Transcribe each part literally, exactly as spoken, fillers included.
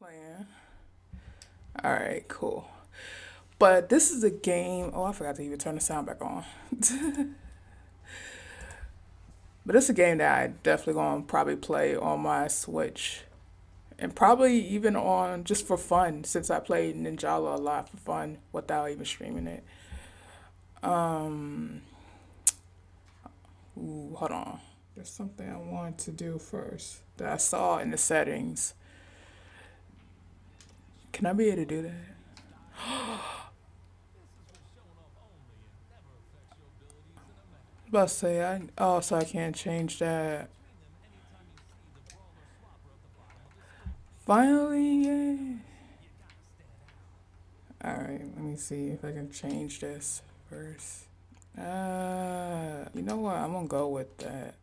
playing. All right, cool. But this is a game. Oh, I forgot to even turn the sound back on. But it's a game that I definitely gonna probably play on my Switch, and probably even on just for fun, since I played Ninjala a lot for fun without even streaming it. Um. Ooh, hold on. There's something I wanted to do first that I saw in the settings. Can I be able to do that? About to say I oh, so I can't change that. Finally, yay. All right, let me see if I can change this first. Uh, you know what? I'm gonna go with that.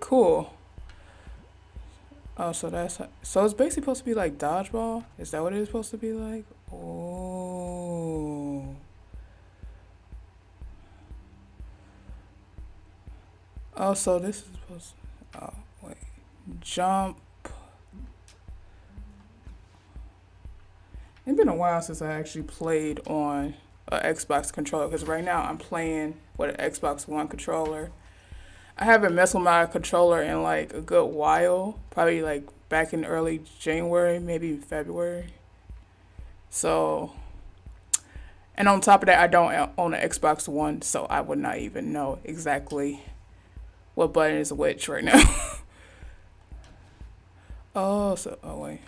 Cool. Oh, so that's so it's basically supposed to be like dodgeball. Is that what it's supposed to be like? Oh. Oh, so this is supposed to, oh wait, jump. It's been a while since I actually played on an Xbox controller, because right now I'm playing with an Xbox One controller. I haven't messed with my controller in like a good while, probably like back in early January, maybe February. So, and on top of that, I don't own an Xbox One, so I would not even know exactly what button is which right now. oh, so, oh wait,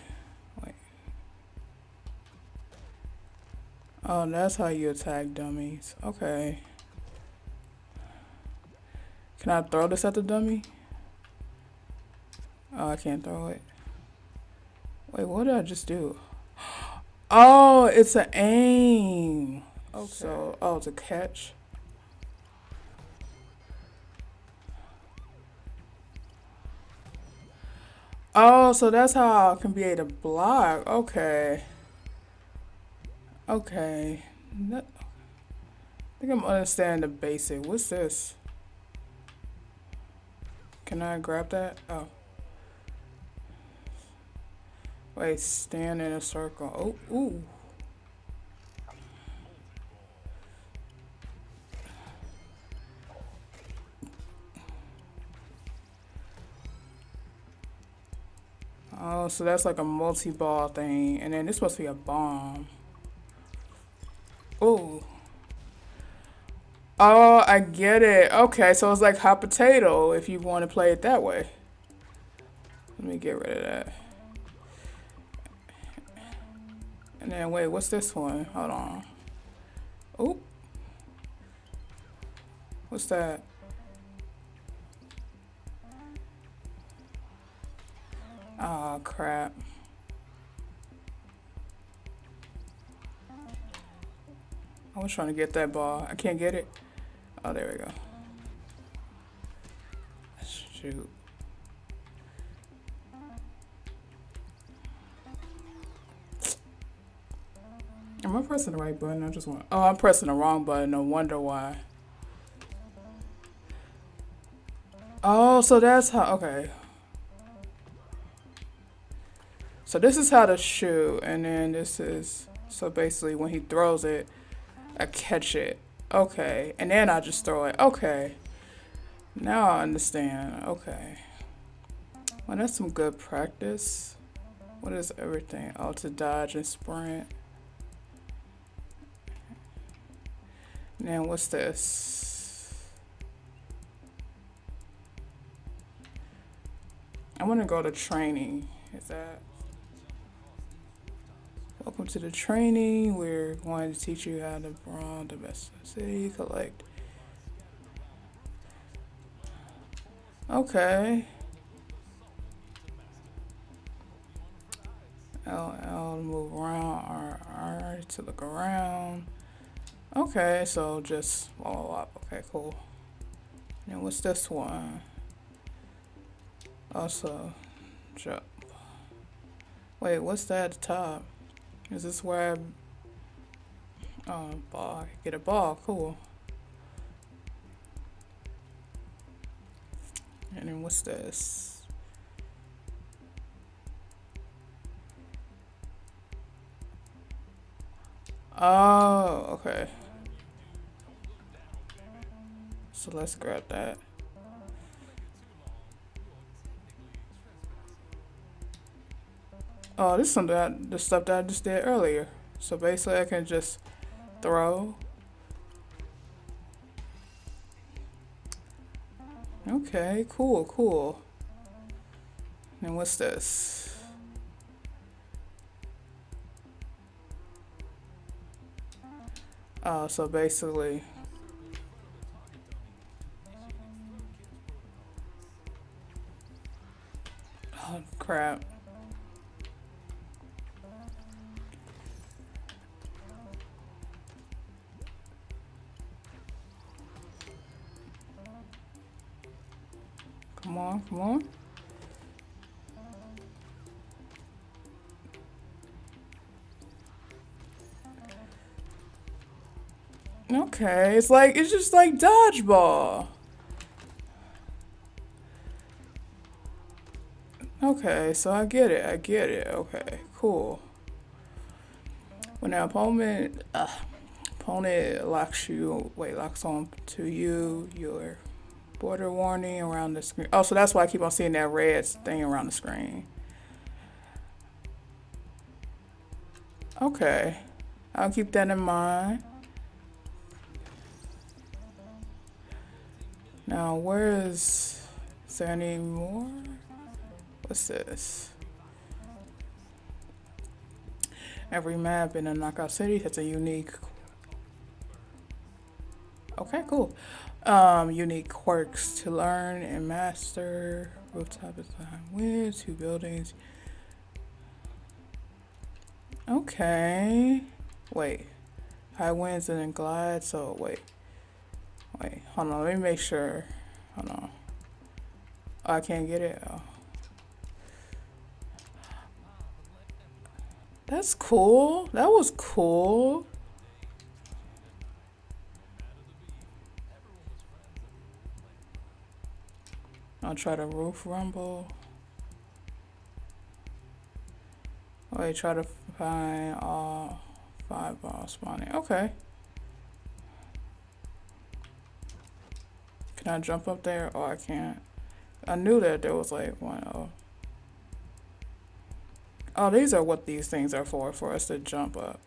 wait. Oh, that's how you attack dummies. Okay. Can I throw this at the dummy? Oh, I can't throw it. Wait, what did I just do? Oh, it's an aim. Okay. So, oh, it's a catch. Oh, so that's how I can be able to block. Okay. Okay. I think I'm understanding the basic. What's this? Can I grab that? Oh. Wait, stand in a circle. Oh, ooh. Oh, so that's like a multi-ball thing. And then this must be a bomb. Ooh. Oh, I get it. Okay, so it's like hot potato if you want to play it that way. Let me get rid of that. And then wait, what's this one? Hold on. Oh. What's that? Oh, crap. I was trying to get that ball. I can't get it. Oh, there we go. Shoot. Am I pressing the right button? I just want. Oh, I'm pressing the wrong button. No wonder why. Oh, so that's how. Okay. So this is how to shoot, and then this is. So basically, when he throws it, I catch it. Okay, and then I just throw it. Okay, now I understand. Okay, well, that's some good practice. What is everything? Oh, to dodge and sprint. And then what's this? I want to go to training. Is that Welcome to the training. We're going to teach you how to brawl the best in the city. Collect. Okay. L, L to move around, R, R to look around. Okay, so just follow up. Okay, cool. And what's this one? Also, jump. Wait, what's that at the top? Is this where I... Oh, ball. I can get a ball. Cool. And then what's this? Oh, okay. So let's grab that. Oh, this is something I, the stuff that I just did earlier. So basically I can just throw. Okay, cool, cool. And what's this? Oh, so basically. Oh, crap. Come on, come on. Okay, it's like, it's just like dodgeball. Okay, so I get it, I get it. Okay, cool. When an opponent, uh, opponent locks you, wait, locks on to you, you're... Border warning around the screen. Oh, so that's why I keep on seeing that red thing around the screen. Okay, I'll keep that in mind. Now, where is, is there any more? What's this? Every map in a Knockout City has a unique. Okay, cool. Um, unique quirks to learn and master. Rooftop is behind winds, two buildings. Okay. Wait. High winds and then glide, so wait. Wait, hold on, let me make sure. Hold on. Oh, I can't get it. Oh. That's cool. That was cool. I'll try to roof rumble. Wait, oh, try to find all five balls spawning. Okay. Can I jump up there? Oh, I can't. I knew that there was like one. Oh. Oh, these are what these things are for, for us to jump up.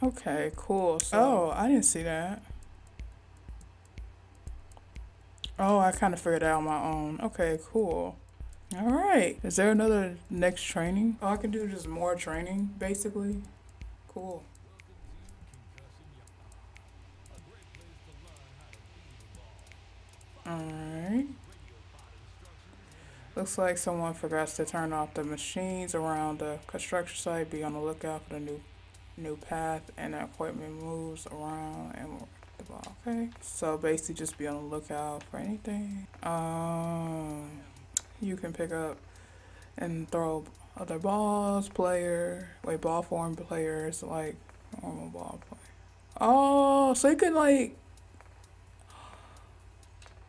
Okay, cool. So, oh, I didn't see that. Oh, I kind of figured out on my own. Okay, cool. All right. Is there another next training? Oh, I can do just more training, basically. Cool. All right. Looks like someone forgot to turn off the machines around the construction site. Be on the lookout for the new new path and the equipment moves around and we'll pick the ball. Okay, so basically just be on the lookout for anything um you can pick up and throw other balls player wait ball form players like normal ball play. Oh, so you can like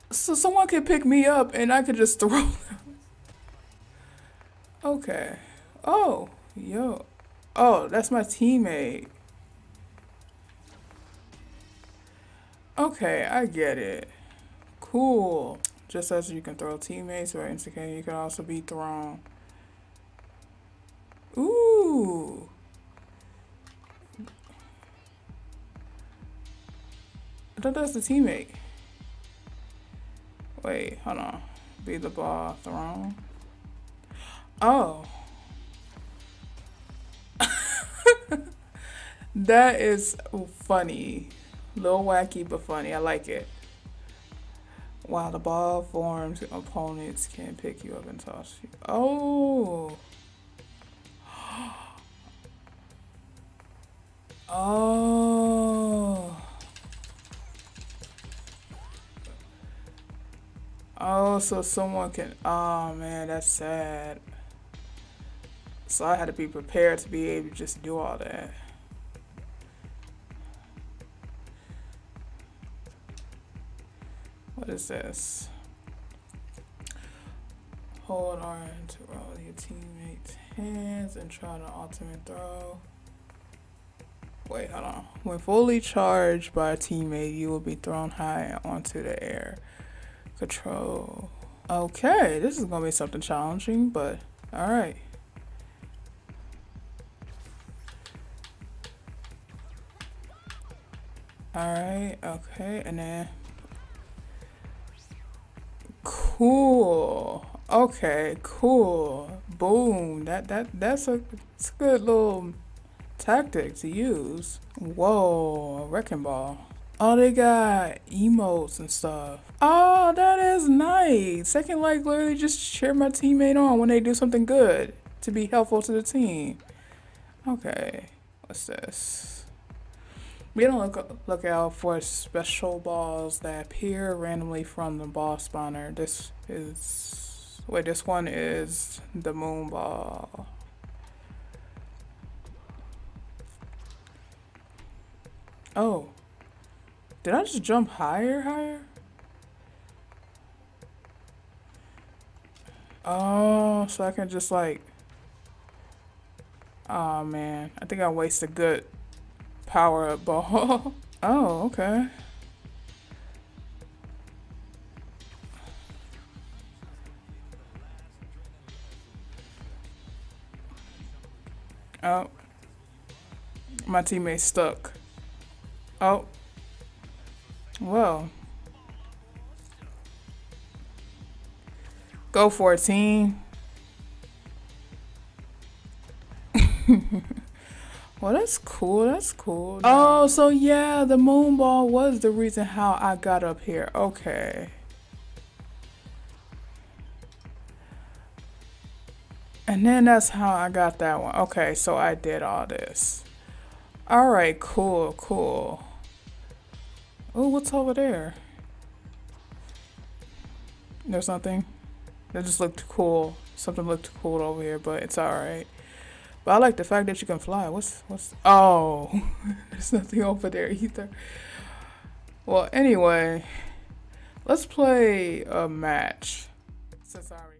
so someone could pick me up and I could just throw them. Okay. Oh, yo. Oh, that's my teammate. Okay, I get it. Cool. Just as you can throw teammates or instigating, you can also be thrown. Ooh. I thought that's the teammate. Wait, hold on. Be the ball thrown. Oh. That is funny. A little wacky, but funny. I like it. While the ball forms, opponents can pick you up and toss you. Oh. Oh. Oh, so someone can... Oh, man, that's sad. So I had to be prepared to be able to just do all that. What is this? Hold on to all your teammates' hands and try to ultimate throw. Wait, hold on. When fully charged by a teammate, you will be thrown high onto the air. Control. Okay, this is gonna be something challenging, but all right. All right, okay, and then. Cool. Okay, cool. Boom. That that that's a, it's a good little tactic to use. Whoa, wrecking ball. Oh, they got emotes and stuff. Oh, that is nice. I can like literally just cheer my teammate on when they do something good to be helpful to the team. Okay, what's this? Be on look, look out for special balls that appear randomly from the ball spawner. This is... Wait, this one is the moon ball. Oh. Did I just jump higher, higher? Oh, so I can just like... Oh, man. I think I wasted a good... Power up ball. Oh, okay. Oh. My teammate's stuck. Oh. Well. Go fourteen. Well, that's cool. That's cool. Oh, so yeah, the moon ball was the reason how I got up here. Okay. And then that's how I got that one. Okay, so I did all this. All right, cool, cool. Oh, what's over there? There's something. That just looked cool. Something looked cool over here, but it's all right. But I like the fact that you can fly. What's, what's, oh, there's nothing over there either. Well, anyway, let's play a match. Since I already